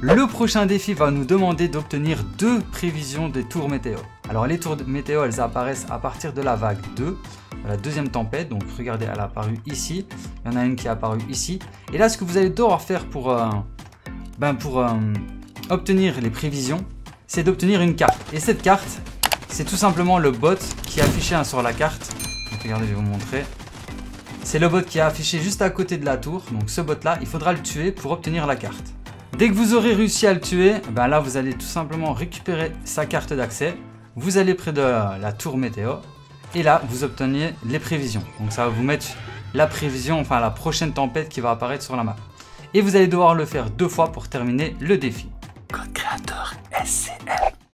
Le prochain défi va nous demander d'obtenir 2 prévisions des tours météo. Alors les tours météo, elles apparaissent à partir de la vague 2, la deuxième tempête. Donc regardez, elle est apparue ici, il y en a une qui est apparue ici. Et là, ce que vous allez devoir faire pour obtenir les prévisions, c'est d'obtenir une carte. Et cette carte, c'est tout simplement le bot qui est affiché sur la carte. Donc regardez, je vais vous montrer. C'est le bot qui est affiché juste à côté de la tour. Donc ce bot là, il faudra le tuer pour obtenir la carte. Dès que vous aurez réussi à le tuer, ben là vous allez tout simplement récupérer sa carte d'accès. Vous allez près de la tour météo et là vous obtenez les prévisions. Donc ça va vous mettre la prévision, enfin la prochaine tempête qui va apparaître sur la map. Et vous allez devoir le faire 2 fois pour terminer le défi.